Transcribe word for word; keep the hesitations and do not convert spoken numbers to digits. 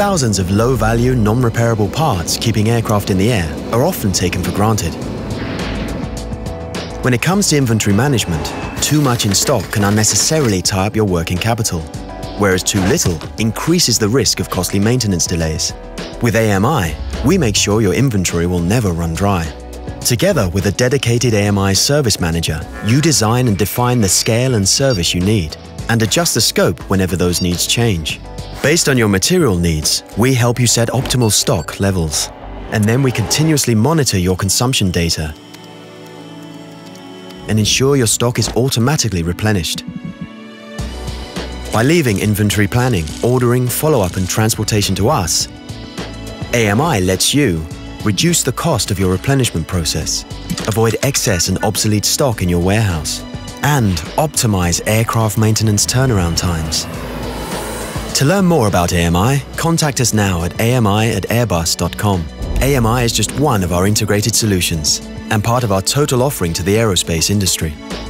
Thousands of low-value, non-repairable parts keeping aircraft in the air are often taken for granted. When it comes to inventory management, too much in stock can unnecessarily tie up your working capital, whereas too little increases the risk of costly maintenance delays. With A M I, we make sure your inventory will never run dry. Together with a dedicated A M I service manager, you design and define the scale and service you need, and adjust the scope whenever those needs change. Based on your material needs, we help you set optimal stock levels, and then we continuously monitor your consumption data and ensure your stock is automatically replenished. By leaving inventory planning, ordering, follow-up and transportation to us, A M I lets you reduce the cost of your replenishment process, avoid excess and obsolete stock in your warehouse, and optimize aircraft maintenance turnaround times. To learn more about A M I, contact us now at A M I at airbus dot com. A M I is just one of our integrated solutions and part of our total offering to the aerospace industry.